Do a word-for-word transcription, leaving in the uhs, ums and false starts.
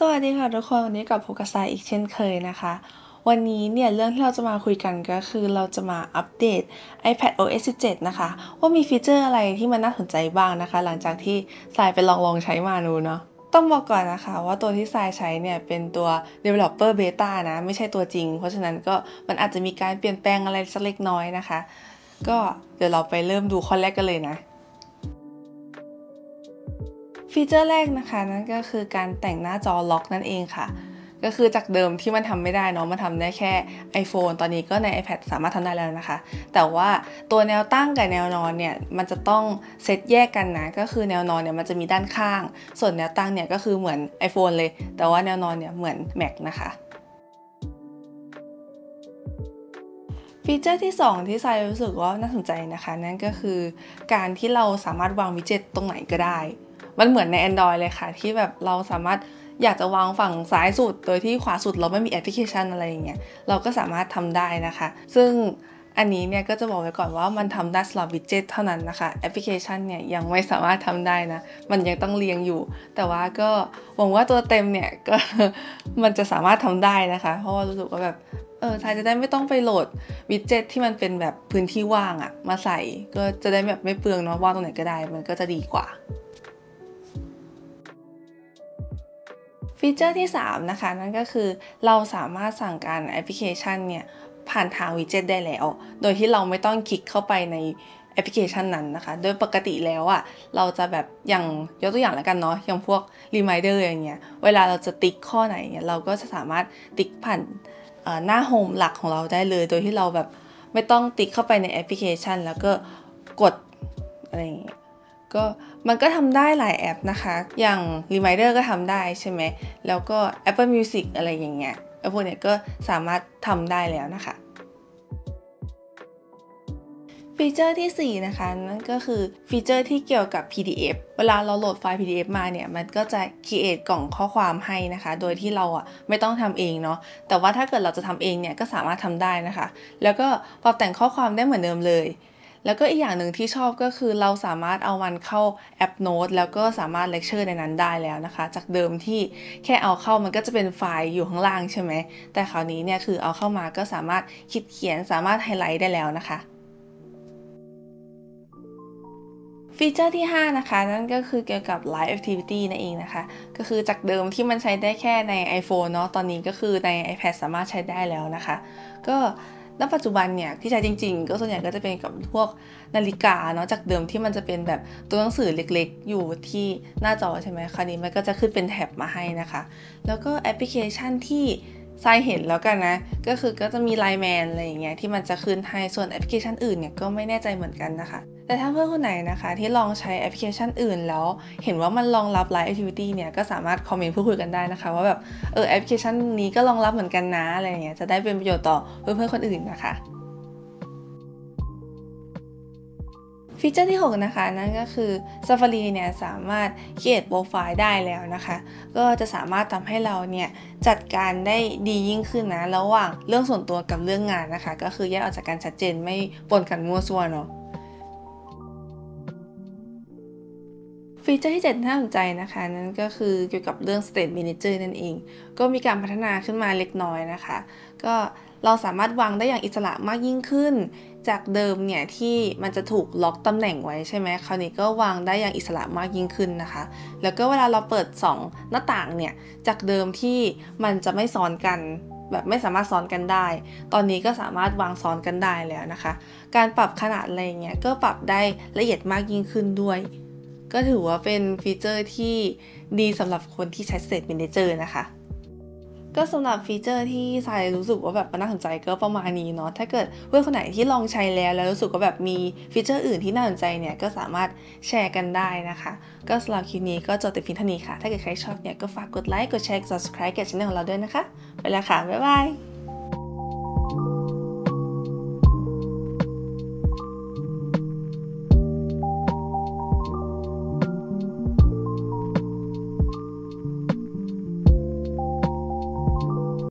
สวัสดีค่ะทุกคนวันนี้กลับพบกับสายอีกเช่นเคยนะคะวันนี้เนี่ยเรื่องที่เราจะมาคุยกันก็คือเราจะมาอัปเดต ไอแพดโอเอส สิบเจ็ดนะคะว่ามีฟีเจอร์อะไรที่มันน่าสนใจบ้างนะคะหลังจากที่สายไปลองลองใช้มาดูเนาะต้องบอกก่อนนะคะว่าตัวที่สายใช้เนี่ยเป็นตัว developer beta นะไม่ใช่ตัวจริงเพราะฉะนั้นก็มันอาจจะมีการเปลี่ยนแปลงอะไรสักเล็กน้อยนะคะก็เดี๋ยวเราไปเริ่มดูข้อแรกกันเลยนะฟีเจอร์แรกนะคะนั่นก็คือการแต่งหน้าจอล็อกนั่นเองค่ะก็คือจากเดิมที่มันทำไม่ได้เนาะมันทำได้แค่ iPhone ตอนนี้ก็ใน iPad สามารถทำได้แล้วนะคะแต่ว่าตัวแนวตั้งกับแนวนอนเนี่ยมันจะต้องเซตแยกกันนะก็คือแนวนอนเนี่ยมันจะมีด้านข้างส่วนแนวตั้งเนี่ยก็คือเหมือน iPhone เลยแต่ว่าแนวนอนเนี่ยเหมือน Mac นะคะฟีเจอร์ที่สองที่สายรู้สึกว่าน่าสนใจนะคะนั่นก็คือการที่เราสามารถวางวิดเจ็ตตรงไหนก็ได้มันเหมือนใน Android เลยค่ะที่แบบเราสามารถอยากจะวางฝั่งซ้ายสุดโดยที่ขวาสุดเราไม่มีแอปพลิเคชันอะไรอย่างเงี้ยเราก็สามารถทำได้นะคะซึ่งอันนี้เนี่ยก็จะบอกไว้ก่อนว่ามันทำได้สำหรับวิดเจ็ตเท่านั้นนะคะแอปพลิเคชันเนี่ยยังไม่สามารถทำได้นะมันยังต้องเรียงอยู่แต่ว่าก็หวังว่าตัวเต็มเนี่ยก็ มันจะสามารถทำได้นะคะเพราะว่ารู้สึกว่าแบบเออสายจะได้ไม่ต้องไปโหลดวิดเจ็ตที่มันเป็นแบบพื้นที่ว่างอะมาใส่ก็จะได้แบบไม่เปลืองเนาะวางตรงไหนก็ได้มันก็จะดีกว่าฟีเจอร์ที่สามนะคะนั่นก็คือเราสามารถสั่งการแอปพลิเคชันเนี่ยผ่านทางวิดเจ็ตได้แล้วโดยที่เราไม่ต้องคลิกเข้าไปในแอปพลิเคชันนั้นนะคะโดยปกติแล้วอ่ะเราจะแบบอย่างยกตัวอย่างแล้วกันเนาะอย่างพวก Reminder อย่างเงี้ยเวลาเราจะติ๊กข้อไหนเนี่ยเราก็จะสามารถติ๊กผ่านหน้าโฮมหลักของเราได้เลยโดยที่เราแบบไม่ต้องติ๊กเข้าไปในแอปพลิเคชันแล้วก็กดอะไรอย่างเงี้ยก็มันก็ทำได้หลายแอปนะคะอย่าง Reminder ก็ทำได้ใช่ไหมแล้วก็ Apple Music อะไรอย่างเงี้ยไอ้พวกเนี้ยก็สามารถทำได้แล้วนะคะฟีเจอร์ที่สี่นะคะนั่นก็คือฟีเจอร์ที่เกี่ยวกับ พี ดี เอฟ เวลาเราโหลดไฟล์ พี ดี เอฟ มาเนี่ยมันก็จะ create กล่องข้อความให้นะคะโดยที่เราอ่ะไม่ต้องทำเองเนาะแต่ว่าถ้าเกิดเราจะทำเองเนี่ยก็สามารถทำได้นะคะแล้วก็ปรับแต่งข้อความได้เหมือนเดิมเลยแล้วก็อีกอย่างหนึ่งที่ชอบก็คือเราสามารถเอามันเข้าแอปโน้ตแล้วก็สามารถเลคเชอร์ในนั้นได้แล้วนะคะจากเดิมที่แค่เอาเข้ามันก็จะเป็นไฟล์อยู่ข้างล่างใช่ไหมแต่คราวนี้เนี่ยคือเอาเข้ามาก็สามารถคิดเขียนสามารถไฮไลท์ได้แล้วนะคะฟีเจอร์ที่ห้านะคะนั่นก็คือเกี่ยวกับ Live Activity นั่นเองนะคะก็คือจากเดิมที่มันใช้ได้แค่ใน iPhone เนาะตอนนี้ก็คือใน iPad สามารถใช้ได้แล้วนะคะก็ณปัจจุบันเนี่ยที่ใช้จริงๆก็ส่วนใหญ่ก็จะเป็นกับพวกนาฬิกาเนาะจากเดิมที่มันจะเป็นแบบตัวหนังสือเล็กๆอยู่ที่หน้าจอใช่ไหมคราวนี้มันก็จะขึ้นเป็นแท็บมาให้นะคะแล้วก็แอปพลิเคชันที่สายเห็นแล้วกันนะก็คือก็จะมี Line Man อะไรอย่างเงี้ยที่มันจะขึ้นให้ส่วนแอปพลิเคชันอื่นเนี่ยก็ไม่แน่ใจเหมือนกันนะคะแต่ถ้าเพื่อนคนไหนนะคะที่ลองใช้แอปพลิเคชันอื่นแล้วเห็นว่ามันรองรับ Live Activity เนี่ยก็สามารถคอมเมนต์พูดคุยกันได้นะคะว่าแบบเออแอปพลิเคชันนี้ก็รองรับเหมือนกันนะอะไรอย่างเงี้ยจะได้เป็นประโยชน์ต่อเพื่อนๆคนอื่นนะคะฟีเจอร์ที่หกนะคะนั่นก็คือ Safari เนี่ยสามารถ create profile ได้แล้วนะคะก็จะสามารถทำให้เราเนี่ยจัดการได้ดียิ่งขึ้นนะระหว่างเรื่องส่วนตัวกับเรื่องงานนะคะก็คือแยกออกจากกันชัดเจนไม่ปนกันมั่วซั่วเนาะฟีเจอร์ที่เจ็ดน่าสนใจนะคะนั่นก็คือเกี่ยวกับเรื่อง State Manager นั่นเองก็มีการพัฒนาขึ้นมาเล็กน้อยนะคะก็เราสามารถวางได้อย่างอิสระมากยิ่งขึ้นจากเดิมเนี่ยที่มันจะถูกล็อกตำแหน่งไว้ใช่ไหมคราวนี้ก็วางได้อย่างอิสระมากยิ่งขึ้นนะคะแล้วก็เวลาเราเปิดสองหน้าต่างเนี่ยจากเดิมที่มันจะไม่ซ้อนกันแบบไม่สามารถซ้อนกันได้ตอนนี้ก็สามารถวางซ้อนกันได้แล้วนะคะการปรับขนาดอะไรเงี้ยก็ปรับได้ละเอียดมากยิ่งขึ้นด้วยก็ถือว่าเป็นฟีเจอร์ที่ดีสำหรับคนที่ใช้ State Manager นะคะก็สำหรับฟีเจอร์ที่สายรู้สึกว่าแบบน่าสนใจก็ประมาณนี้เนาะถ้าเกิดเพื่อนคนไหนที่ลองใช้แล้วแล้วรู้สึกว่าแบบมีฟีเจอร์อื่นที่น่าสนใจเนี่ยก็สามารถแชร์กันได้นะคะก็สำหรับคลิปนี้ก็จบแต่เพียงเท่านี้ค่ะถ้าเกิดใครชอบเนี่ยก็ฝากกดไลค์กดแชร์ Subscribe กับช่องของเราด้วยนะคะไปแล้วค่ะบ๊ายบาย